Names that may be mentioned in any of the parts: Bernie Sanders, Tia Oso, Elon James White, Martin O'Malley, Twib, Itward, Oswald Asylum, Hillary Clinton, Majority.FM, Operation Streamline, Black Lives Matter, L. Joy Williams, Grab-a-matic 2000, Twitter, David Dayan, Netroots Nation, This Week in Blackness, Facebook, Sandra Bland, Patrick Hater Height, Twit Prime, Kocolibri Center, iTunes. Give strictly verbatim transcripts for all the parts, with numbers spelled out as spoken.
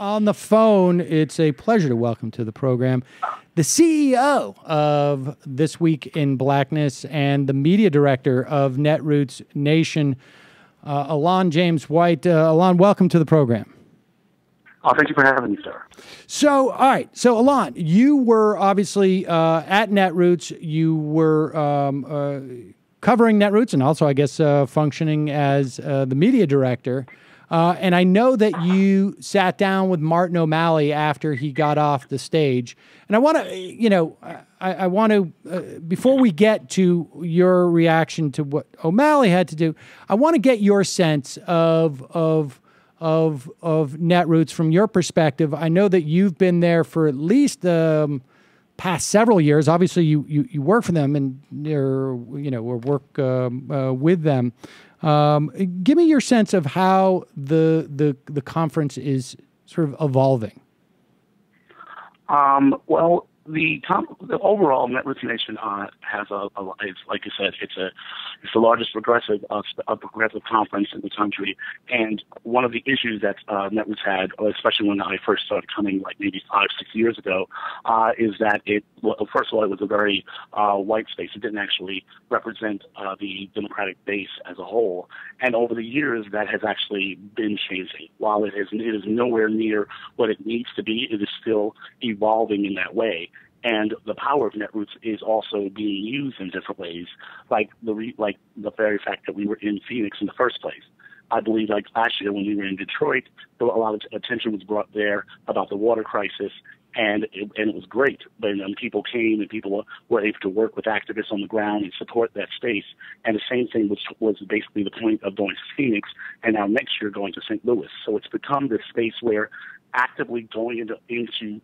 on the phone. It's a pleasure to welcome to the program the C E O of This Week in Blackness and the media director of Netroots Nation, uh, Elon James White. Uh, Elon, welcome to the program. Oh, thank you for having me, sir. So, all right. So, Elon, you were obviously uh, at Netroots. You were um, uh, covering Netroots and also, I guess, uh, functioning as uh, the media director. Uh, and I know that you sat down with Martin O'Malley after he got off the stage. And I want to, you know, I, I want to, uh, before we get to your reaction to what O'Malley had to do, I want to get your sense of, of, of, of Netroots from your perspective. I know that you've been there for at least the um, past several years. Obviously, you, you, you work for them and, or, you know, or work um, uh, with them. Um, give me your sense of how the the the conference is sort of evolving. Um, well, the, the overall Netroots Nation uh, has a, a it's, like you said, it's a it's the largest progressive uh, a progressive conference in the country. And one of the issues that uh, Netroots had, especially when I first started coming, like maybe five six years ago, uh, is that it well, first of all it was a very uh, white space. It didn't actually represent uh, the Democratic base as a whole. And over the years, that has actually been changing. While it is it is nowhere near what it needs to be, it is still evolving in that way. And the power of Netroots is also being used in different ways, like the re like the very fact that we were in Phoenix in the first place. I believe, like last year when we were in Detroit, a lot of attention was brought there about the water crisis, and it, and it was great. But um, people came and people were able to work with activists on the ground and support that space. And the same thing was was basically the point of going to Phoenix, and now next year going to Saint Louis. So it's become this space where actively going into into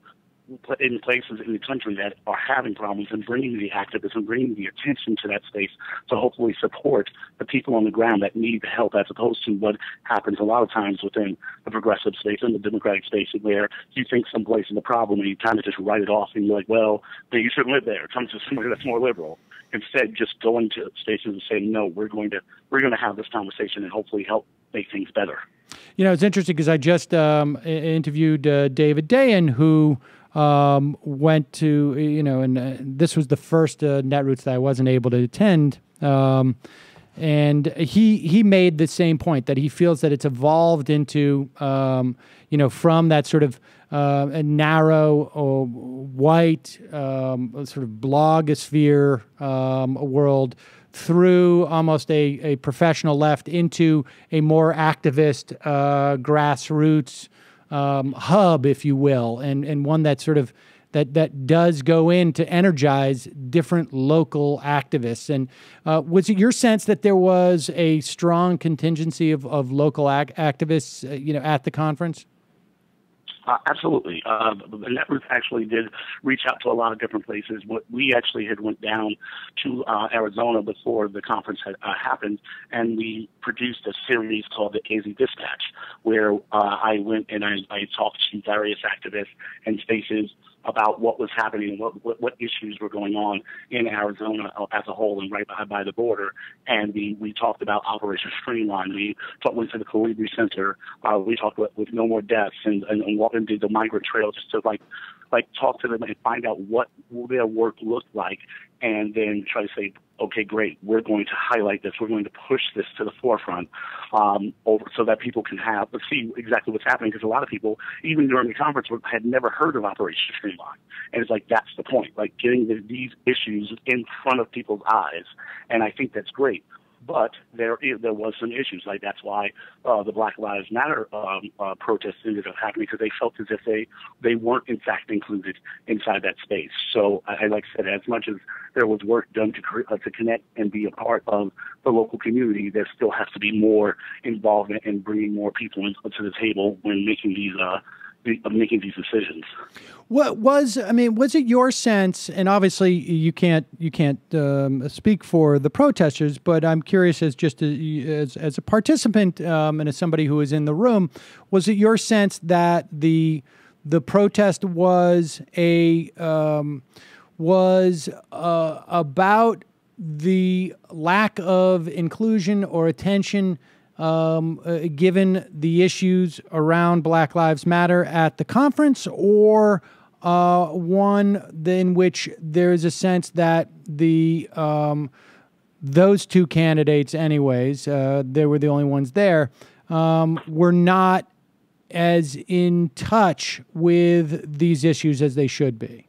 in places in the country that are having problems and bringing the activism, bringing the attention to that space to hopefully support the people on the ground that need the help, as opposed to what happens a lot of times within the progressive space and the Democratic space, where you think someplace is a problem and you kind of just write it off and you're like, well, then you shouldn't live there. Come to somewhere that's more liberal. Instead, just going to stations and saying, no, we're going to we're going to have this conversation and hopefully help make things better. You know, it's interesting because I just um, interviewed uh, David Dayan, who Um, went to, you know, and uh, this was the first uh, Netroots that I wasn't able to attend. Um, and he he made the same point, that he feels that it's evolved into, um, you know, from that sort of uh, narrow or white um, sort of blogosphere um, world through almost a, a professional left into a more activist uh, grassroots Um, hub, if you will, and and one that sort of that that does go in to energize different local activists. And uh, was it your sense that there was a strong contingency of of local ac activists, uh, you know, at the conference? Uh, absolutely. Uh, the Netroots actually did reach out to a lot of different places. What we actually had went down to uh, Arizona before the conference had uh, happened, and we produced a series called the A Z Dispatch, where uh, I went and I, I talked to various activists and spaces about what was happening, what, what, what issues were going on in Arizona as a whole and right by, by the border. And we, we talked about Operation Streamline. We talked, went to the Kocolibri Center. Uh, we talked with, with No More Deaths and, and, and walked into the migrant trail just to, like, like talk to them and find out what their work looked like, and then try to say, okay, great, we're going to highlight this. We're going to push this to the forefront um, over, so that people can have see exactly what's happening, because a lot of people, even during the conference, had never heard of Operation Streamline. And it's like, that's the point, like getting the, these issues in front of people's eyes. And I think that's great. But there is, there was some issues. Like that's why uh, the Black Lives Matter um, uh, protests ended up happening, because they felt as if they, they weren't in fact included inside that space. So I, like I said, as much as there was work done to uh, to connect and be a part of the local community, there still has to be more involvement in bringing more people into to the table when making these uh, of making these decisions. What was, I mean, was it your sense, and obviously you can't, you can't um, speak for the protesters, but I'm curious as just a, as, as a participant um, and as somebody who was in the room, was it your sense that the, the protest was a, um, was uh, about the lack of inclusion or attention um, uh, given the issues around Black Lives Matter at the conference, or uh, one in which there is a sense that the um, those two candidates, anyways, uh, they were the only ones there, um, were not as in touch with these issues as they should be?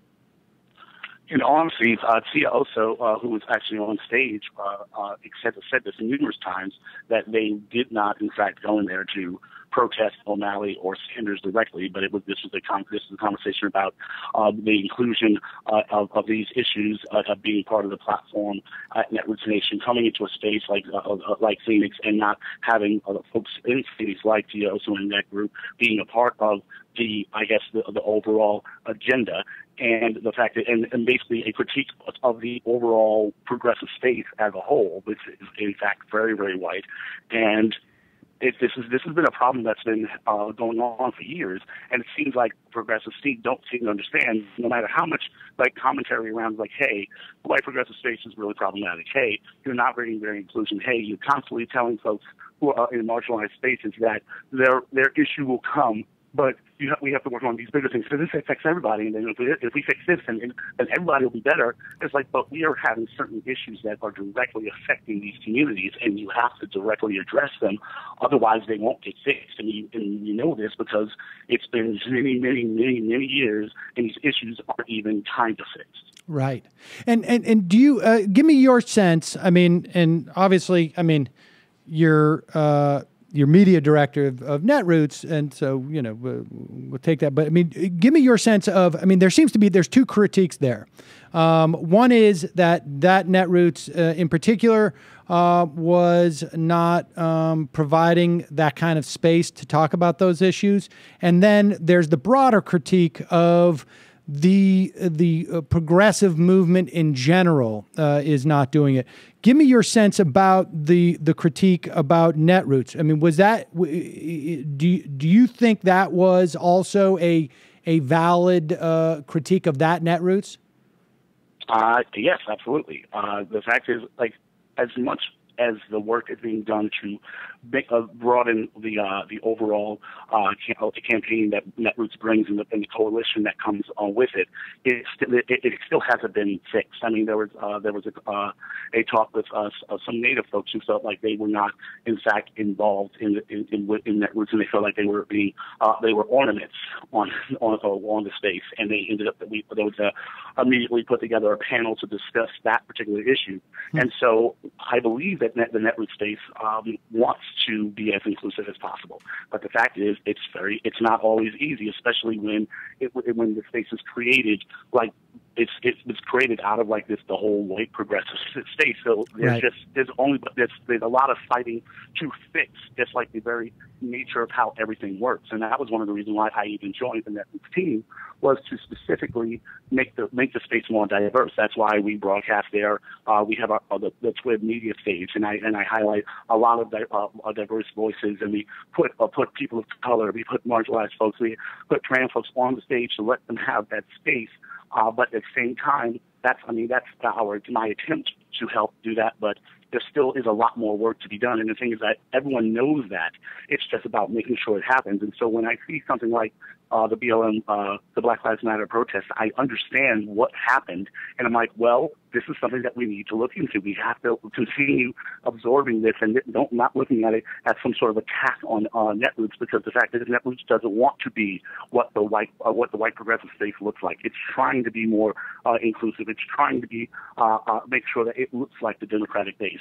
And honestly, uh, Tia Oso, uh, who was actually on stage, uh, uh, except, said this numerous times, that they did not, in fact, go in there to protest O'Malley or Sanders directly, but it was this was a con this was a conversation about uh, the inclusion uh, of, of these issues uh, of being part of the platform at Netroots Nation, coming into a space like uh, uh, like Phoenix and not having uh, folks in Phoenix like Tia Oso in that group being a part of the, I guess, the, the overall agenda, and the fact that, and, and basically a critique of the overall progressive space as a whole, which is in fact very, very white. And It, this is this has been a problem that's been uh, going on for years, and it seems like progressives don't seem to understand. No matter how much like commentary around, like, hey, the white progressive space is really problematic. Hey, you're not really very inclusion. Hey, you're constantly telling folks who are in marginalized spaces that their their issue will come, but you have, we have to work on these bigger things. So this affects everybody, and then if we, if we fix this, and, and, and everybody will be better. It's like, but we are having certain issues that are directly affecting these communities, and you have to directly address them. Otherwise, they won't get fixed. And you, and you know this because it's been many, many, many, many years, and these issues aren't even kind of fixed. Right. And and and do you uh, give me your sense? I mean, and obviously, I mean, you're. Uh, your media director of, of Netroots, and so, you know, we'll, we'll take that. But, I mean, give me your sense of, I mean, there seems to be, there's two critiques there. Um, one is that that Netroots uh, in particular uh, was not um, providing that kind of space to talk about those issues. And then there's the broader critique of the, the uh, progressive movement in general uh, is not doing it. Give me your sense about the the critique about Netroots. I mean, was that do you, do you think that was also a a valid uh, critique of that Netroots? Uh, yes, absolutely. Uh, the fact is, like, as much as the work is being done to make, uh, broaden the uh, the overall uh, campaign that Netroots brings and the, and the coalition that comes on with it, it still, it, it still hasn't been fixed. I mean, there was uh, there was a, uh, a talk with us of some Native folks who felt like they were not, in fact, involved in in, in, in Netroots, and they felt like they were being uh, they were ornaments on on on the space, and they ended up that we there was a, immediately put together a panel to discuss that particular issue, mm-hmm. and so I believe that. Net, the Netroots space um, wants to be as inclusive as possible, but the fact is, it's very, it's not always easy, especially when it, when the space is created like it's it's created out of like this the whole white progressive space. So there's right. just there's only there's there's a lot of fighting to fix, just like the very nature of how everything works. And that was one of the reasons why I even joined the Netroots team, was to specifically make the make the space more diverse. That's why we broadcast there. Uh, we have our, our, the, the Twib media stage, and I and I highlight a lot of di uh, diverse voices, and we put uh, put people of color, we put marginalized folks, we put trans folks on the stage to let them have that space. Uh, but at the same time, that's I mean that's our my attempt to help do that, but there still is a lot more work to be done. And the thing is that everyone knows that. It's just about making sure it happens. And so when I see something like uh, the B L M, uh, the Black Lives Matter protests, I understand what happened. And I'm like, well, this is something that we need to look into. We have to continue absorbing this and don't, not looking at it as some sort of attack on uh, Netroots, because the fact is Netroots doesn't want to be what the white uh, what the white progressive space looks like. It's trying to be more uh, inclusive. It's trying to be uh, uh, make sure that it looks like the Democratic base.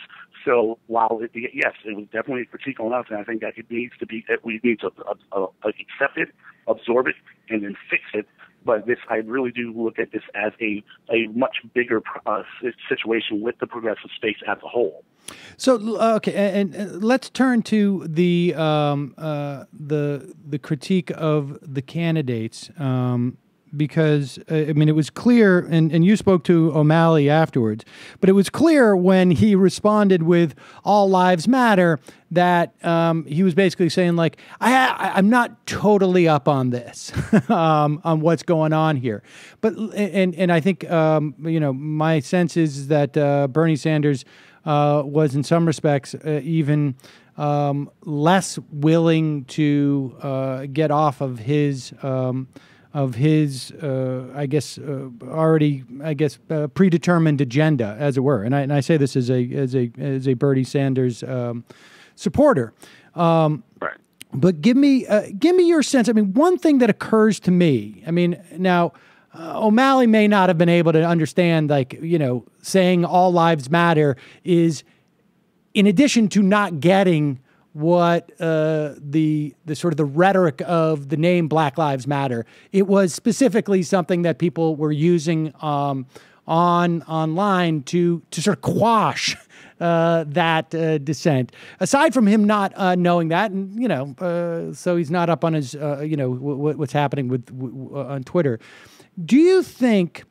So while it, yes, it was definitely a critique on us, and I think that it needs to be that we need to uh, uh, accept it, absorb it, and then fix it. But this, I really do look at this as a, a much bigger uh, situation with the progressive space as a whole. So, okay, and, and let's turn to the um, uh, the the critique of the candidates, um, because uh, I mean, it was clear, and and you spoke to O'Malley afterwards, but it was clear when he responded with "All Lives Matter" that um, he was basically saying, like, I, I, I'm not totally up on this, um, on what's going on here. But and and I think um, you know, my sense is that uh, Bernie Sanders uh, was in some respects uh, even um, less willing to uh, get off of his um, of his, uh, I guess, uh, already, I guess, uh, predetermined agenda, as it were. And I, and I say this as a as a as a Bernie Sanders um, supporter. Um, right. But give me uh, give me your sense. I mean, one thing that occurs to me. I mean, now. Uh, O'Malley may not have been able to understand, like, you know, saying all lives matter is, in addition to not getting what uh, the the sort of the rhetoric of the name Black Lives Matter, it was specifically something that people were using um, on online to to sort of quash uh, that uh, dissent. Aside from him not uh, knowing that, and you know, uh, so he's not up on his, uh, you know, w w what's happening with w w on Twitter. Do you think,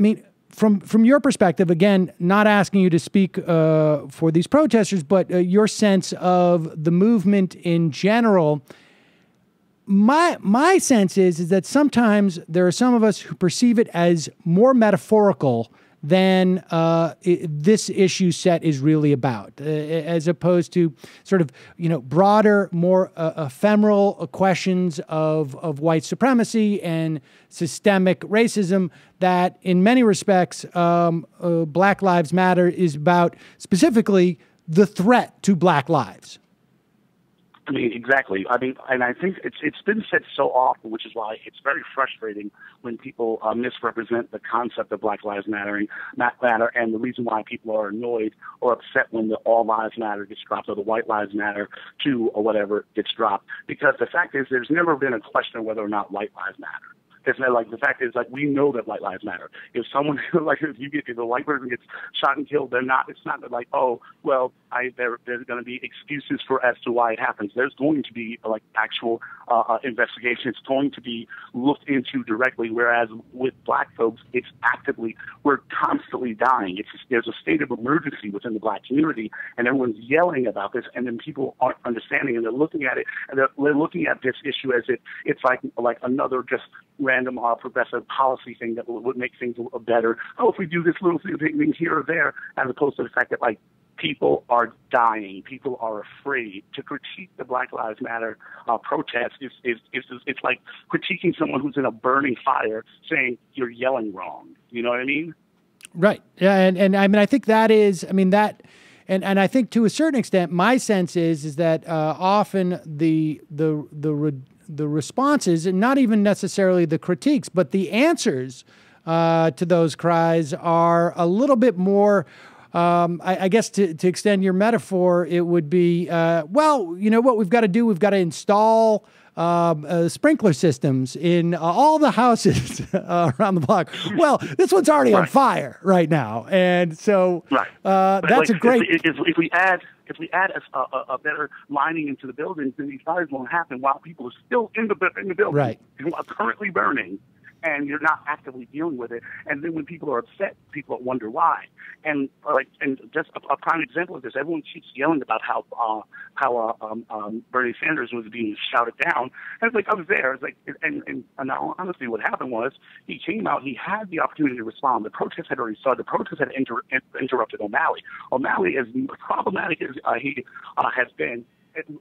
I mean, from from your perspective, again, not asking you to speak uh, for these protesters, but uh, your sense of the movement in general, my my sense is, is that sometimes there are some of us who perceive it as more metaphorical than uh, it, this issue set is really about, uh, as opposed to sort of, you know, broader, more uh, ephemeral questions of, of white supremacy and systemic racism that in many respects um, uh, Black Lives Matter is about, specifically the threat to Black lives. I mean, exactly. I mean, and I think it's it's been said so often, which is why it's very frustrating when people uh, misrepresent the concept of Black Lives Matter and not matter, and the reason why people are annoyed or upset when the All Lives Matter gets dropped or the White Lives Matter two or whatever gets dropped. Because the fact is, there's never been a question of whether or not white lives matter. It's not like the fact is, like, we know that white lives matter. If someone, like, if you get if the white person gets shot and killed, they're not. It's not like, oh, well, I there there's going to be excuses for as to why it happens. There's going to be like actual uh, investigation. It's going to be looked into directly. Whereas with black folks, it's actively we're constantly dying. It's there's a state of emergency within the black community, and everyone's yelling about this, and then people aren't understanding, and they're looking at it, and they're, they're looking at this issue as if it's like like another just random Random uh, progressive policy thing that would make things better. Oh, if we do this little thing here or there, as opposed to the fact that, like, people are dying. People are afraid. To critique the Black Lives Matter uh, protest is, is, is, is it's like critiquing someone who's in a burning fire, saying you're yelling wrong. You know what I mean? Right. Yeah. And and I mean, I think that is. I mean that. And and I think to a certain extent, my sense is is that uh, often the the the. the responses, and not even necessarily the critiques, but the answers uh, to those cries are a little bit more, um, I, I guess to, to extend your metaphor, it would be, uh, well, you know what we've got to do? We've got to install Um, uh, sprinkler systems in uh, all the houses uh, around the block. Well, this one's already right. on fire right now, and so right. uh, that's like, a great. If, if, if we add, if we add a, a, a better lining into the buildings, then these fires won't happen while people are still in the in the building, right? And while currently burning, and you're not actively dealing with it. And then when people are upset, people wonder why. And like, and just a, a prime example of this, everyone keeps yelling about how uh, how uh, um, um, Bernie Sanders was being shouted down. And it's like, I was there. It's like, and, and, and honestly, what happened was he came out. He had the opportunity to respond. The protest had already started. The protest had inter interrupted O'Malley. O'Malley, as problematic as uh, he uh, has been,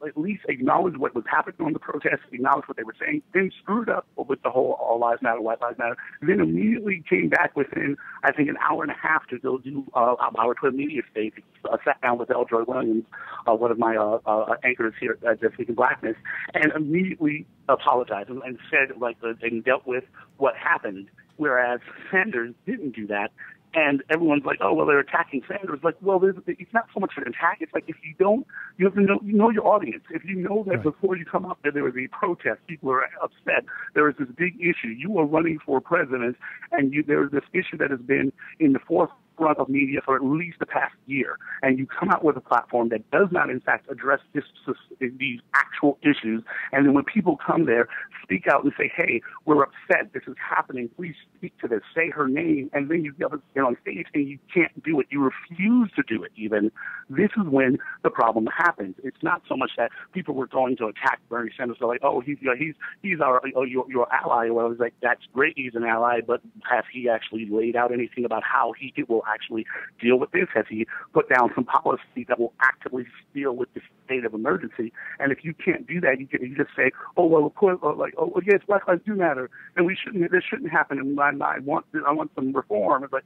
at least acknowledge what was happening on the protest, acknowledge what they were saying, then screwed up with the whole all lives matter, white lives matter, then immediately came back within, I think, an hour and a half to go do uh, our Twib media stage. I sat down with L. Joy Williams, uh, one of my uh, uh, anchors here at This Week in Blackness, and immediately apologized and, and said, like, uh, and dealt with what happened, whereas Sanders didn't do that. And everyone's like, oh, well, they're attacking Sanders. Like, well, it's not so much an attack. It's like, if you don't, you have to know, you know your audience. If you know that right. before you come up there, there was a protest, people are upset, there is this big issue. You are running for president, and you, there is this issue that has been in the forefront of media for at least the past year. And you come out with a platform that does not, in fact, address this, this, these actual issues. And then when people come there, speak out and say, hey, we're upset. This is happening. Please speak to this. Say her name. And then you get on stage and you can't do it. You refuse to do it even. This is when the problem happens. It's not so much that people were going to attack Bernie Sanders. They're like, oh, he's, you know, he's, he's our oh, your, your ally. Well, I was like, that's great. He's an ally. But has he actually laid out anything about how he will actually deal with this? Has he put down some policy that will actively deal with this state of emergency? And if you can't do that, you, can, you just say, oh, well, of course, like, oh, well, yes, Black lives do matter, and we shouldn't, this shouldn't happen, and I, I want I want some reform. It's like,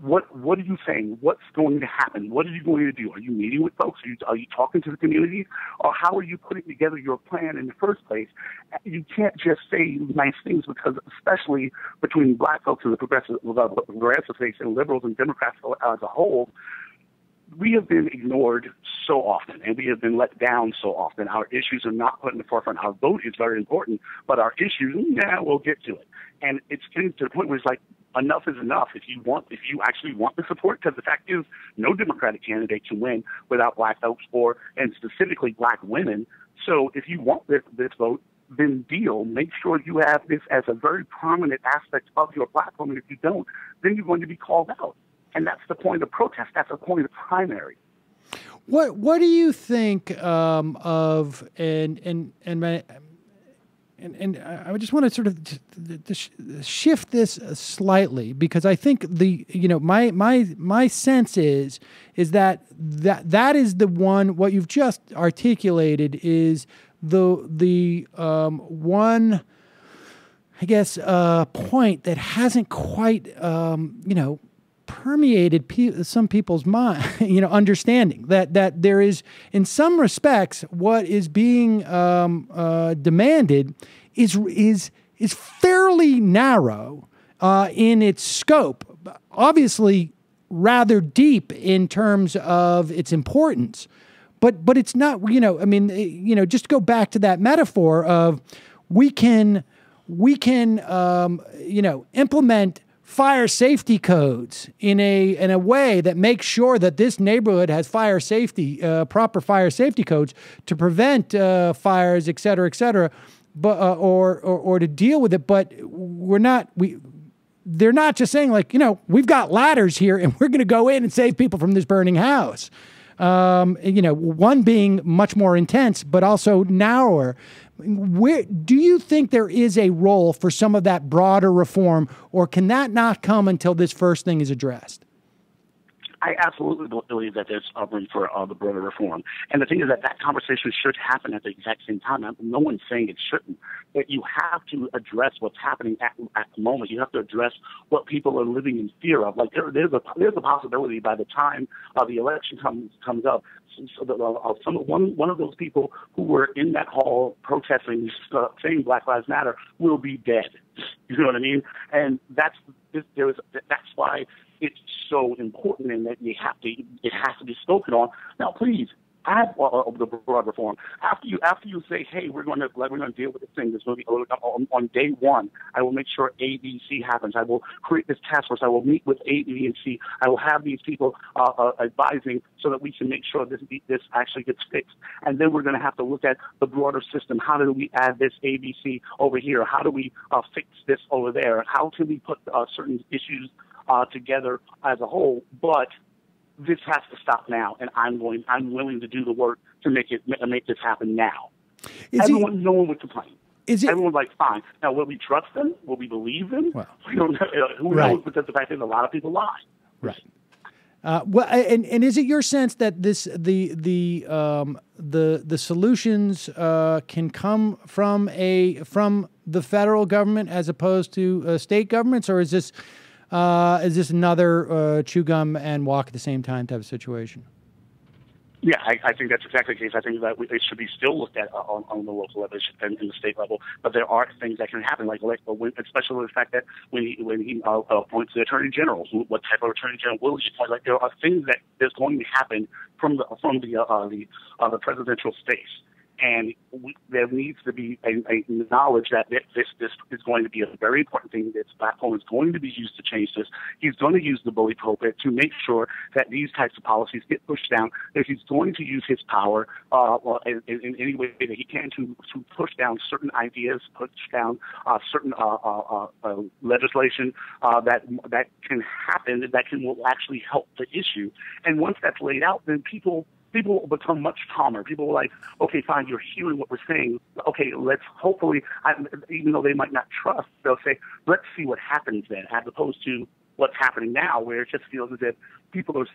What what are you saying? What's going to happen? What are you going to do? Are you meeting with folks? Are you, are you talking to the community? Or how are you putting together your plan in the first place? You can't just say nice things, because especially between black folks and the progressive, the progressive space, and liberals and Democrats as a whole, we have been ignored so often, and we have been let down so often. Our issues are not put in the forefront. Our vote is very important, but our issues, yeah, we'll get to it. And it's getting to the point where it's like, enough is enough. If you want, if you actually want the support, because the fact is, no Democratic candidate can win without black folks, or and specifically black women. So if you want this, this vote, then deal. Make sure you have this as a very prominent aspect of your platform. And if you don't, then you're going to be called out. And that's the point of protest. That's the point of primary. What What do you think um, of and and and my, and and I just want to sort of shift this slightly, because I think the you know my my my sense is is that that that is the one, what you've just articulated is the the um, one, I guess, uh, point that hasn't quite um, you know. permeated pe some people's mind, you know, understanding that that there is, in some respects, what is being um, uh, demanded is is is fairly narrow uh, in its scope, obviously rather deep in terms of its importance, but but it's not, you know, I mean, you know, just go back to that metaphor of we can we can um, you know, implement fire safety codes in a in a way that makes sure that this neighborhood has fire safety, uh, proper fire safety codes to prevent uh, fires, et cetera, et cetera, but uh, or, or or to deal with it. But we're not we. They're not just saying, like, you know, we've got ladders here and we're going to go in and save people from this burning house. Um, you know, one being much more intense, but also narrower. Where do you think there is a role for some of that broader reform, or can that not come until this first thing is addressed? I absolutely believe that there's room for uh, the broader reform. And the thing is that that conversation should happen at the exact same time. No one's saying it shouldn't. That you have to address what's happening at, at the moment. You have to address what people are living in fear of. Like, there, there's, a, there's a possibility by the time uh, the election comes, comes up, so that, uh, some, one, one of those people who were in that hall protesting, uh, saying Black Lives Matter, will be dead. You know what I mean? And that's, there was, that's why it's so important, and that you have to, it has to be spoken on. Now, please, add uh, the broad reform. After you, after you say, hey, we're going to, we're going to deal with this thing, this movie, on, on day one, I will make sure A, B, C happens. I will create this task force. I will meet with A, B, and C. I will have these people uh, uh, advising so that we can make sure this, this actually gets fixed. And then we're going to have to look at the broader system. How do we add this A, B, C over here? How do we uh, fix this over there? How can we put uh, certain issues Uh, together as a whole? But this has to stop now, and I'm going. I'm willing to do the work to make it make this happen now. Is Everyone, it, no one would complain. Is it, Everyone's like, fine. Now, will we trust them? Will we believe them? Well, we don't know. Who right. knows? Because the fact is, a lot of people lie. Right. Uh, well, and and is it your sense that this the the um, the the solutions uh, can come from a from the federal government as opposed to uh, state governments, or is this? Uh, is this another uh, chew gum and walk at the same time type of situation? Yeah, I, I think that's exactly the case. I think that we, it should be still looked at uh, on, on the local level and in the state level. But there are things that can happen, like, like especially the fact that when he, when he uh, appoints the attorney general, who, what type of attorney general will he appoint? Like, there are things that is going to happen from the from the uh, the, uh, the presidential space. And we, there needs to be a, a knowledge that this this is going to be a very important thing. This platform is going to be used to change this. He's going to use the bully pulpit to make sure that these types of policies get pushed down. That he's going to use his power uh, in, in any way that he can to to push down certain ideas, push down uh, certain uh, uh, uh, legislation uh, that that can happen that can will actually help the issue. And once that's laid out, then people. People will become much calmer. People are like, okay, fine, you're hearing what we're saying. Okay, let's hopefully, even though they might not trust, they'll say, let's see what happens then, as opposed to what's happening now, where it just feels as if people are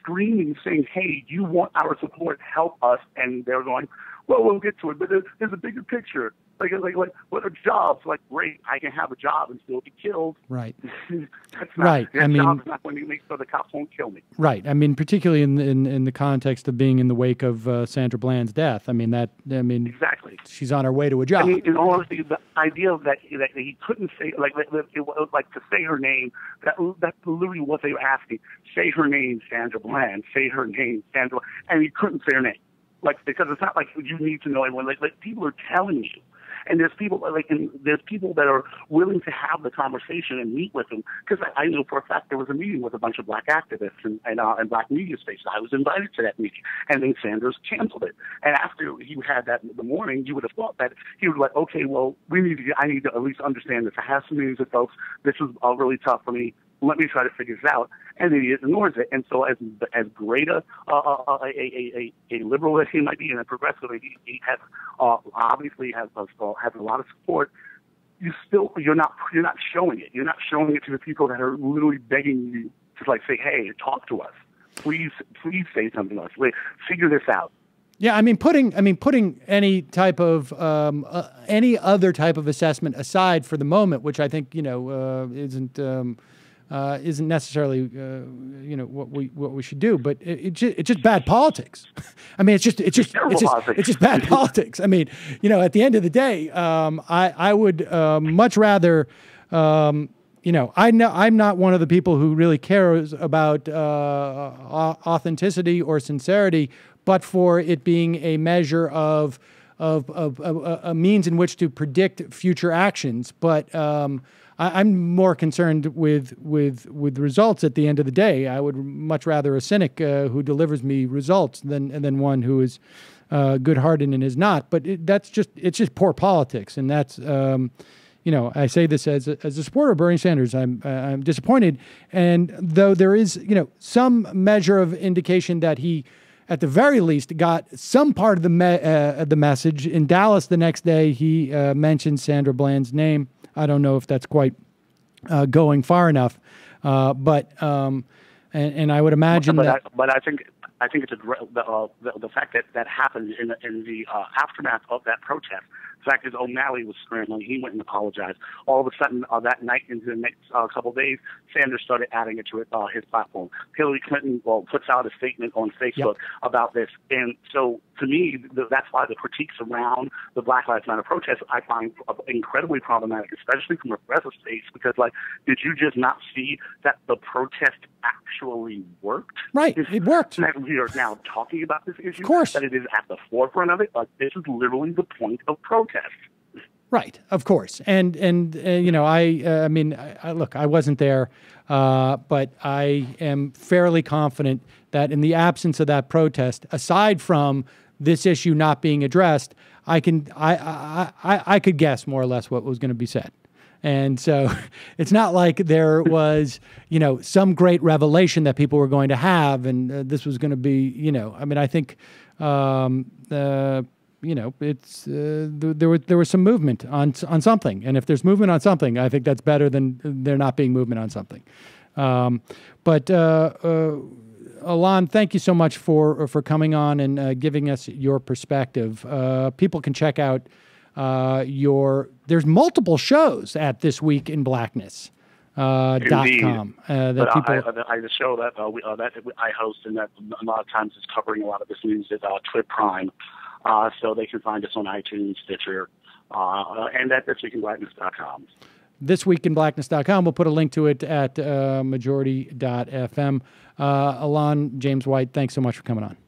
screaming, saying, hey, you want our support, help us. And they're going, well, we'll get to it, but there's, there's a bigger picture. Like, like, like, what are jobs? Like, great, I can have a job and still be killed. Right. That's not, right. That I mean, job's not going to make so the cops won't kill me. Right. I mean, particularly in in, in the context of being in the wake of uh, Sandra Bland's death. I mean, that. I mean, exactly. She's on her way to a job. I mean, and honestly, the idea of that, that he couldn't say, like, like, it was like to say her name. That that's literally what they were asking. Say her name, Sandra Bland. Say her name, Sandra. And he couldn't say her name. Like, because it's not like you need to know everyone. Like, like people are telling you, and there's people like, and there's people that are willing to have the conversation and meet with them. Because I, I know for a fact there was a meeting with a bunch of black activists and and, uh, and black media spaces. I was invited to that meeting, and then Sanders canceled it. And after he had that in the morning, you would have thought that he would be like, okay, well, we need to. Get, I need to at least understand this. I have some meetings with folks. This was all really tough for me. Let me try to figure this out, and then he ignores it. And so, as as great a uh, a, a, a a liberal as he might be, and a progressive, he, he has uh, obviously has a, has a lot of support. You still you're not you're not showing it. You're not showing it to the people that are literally begging you to like say, hey, talk to us, please, please say something to us. Wait, figure this out. Yeah, I mean putting I mean putting any type of um, uh, any other type of assessment aside for the moment, which I think you know uh, isn't. Um, Uh, isn't necessarily, uh, you know, what we what we should do, but it, it ju it's just bad politics. I mean, it's just it's just it's just, it's just bad politics. I mean, you know, at the end of the day, um, I I would uh, much rather, um, you know, I know I'm not one of the people who really cares about uh, authenticity or sincerity, but for it being a measure of of of, of, of a means in which to predict future actions, but. Um, I'm more concerned with with with results at the end of the day. I would much rather a cynic uh, who delivers me results than than one who is uh, good-hearted and is not. But it, that's just it's just poor politics, and that's um, you know I say this as a, as a supporter of Bernie Sanders. I'm uh, I'm disappointed, and though there is you know some measure of indication that he. At the very least, got some part of the me uh, the message. In Dallas the next day, he uh, mentioned Sandra Bland's name. I don't know if that's quite uh, going far enough, uh, but um, and, and I would imagine but that. I, but I think I think it's a, the, uh, the the fact that that happened in the, in the uh, aftermath of that protest. The fact is, O'Malley was scrambling. He went and apologized. All of a sudden, uh, that night into the next uh, couple of days, Sanders started adding it to it, uh, his platform. Hillary Clinton well, puts out a statement on Facebook yep. about this. And so, to me, the, that's why the critiques around the Black Lives Matter protests I find incredibly problematic, especially from a progressive space, because, like, did you just not see that the protest actually worked? Right, it's, it worked. That we are now talking about this issue. Of course. That it is at the forefront of it. Like, this is literally the point of protest. Right, of course, and and uh, you know, I uh, I mean, I, I, look, I wasn't there, uh, but I am fairly confident that in the absence of that protest, aside from this issue not being addressed, I can I I I, I could guess more or less what was going to be said. And so it's not like there was, you know, some great revelation that people were going to have, and uh, this was going to be, you know, I mean, I think. Um, uh, You know, it's uh, there was there was some movement on on something, and if there's movement on something, I think that's better than there not being movement on something. Um, but uh, uh, Alon, thank you so much for for coming on and uh, giving us your perspective. Uh, people can check out uh, your. There's multiple shows at This Week in Blackness. Uh, dot com. Uh, that people... I, I, I, the show that uh, we uh, that I host and that a lot of times is covering a lot of this news is uh, Twit Prime. Uh, so they can find us on iTunes, Stitcher, uh, and at this week in blackness dot com. this week in blackness dot com. We'll put a link to it at uh, majority dot F M. Uh, Elon James White, thanks so much for coming on.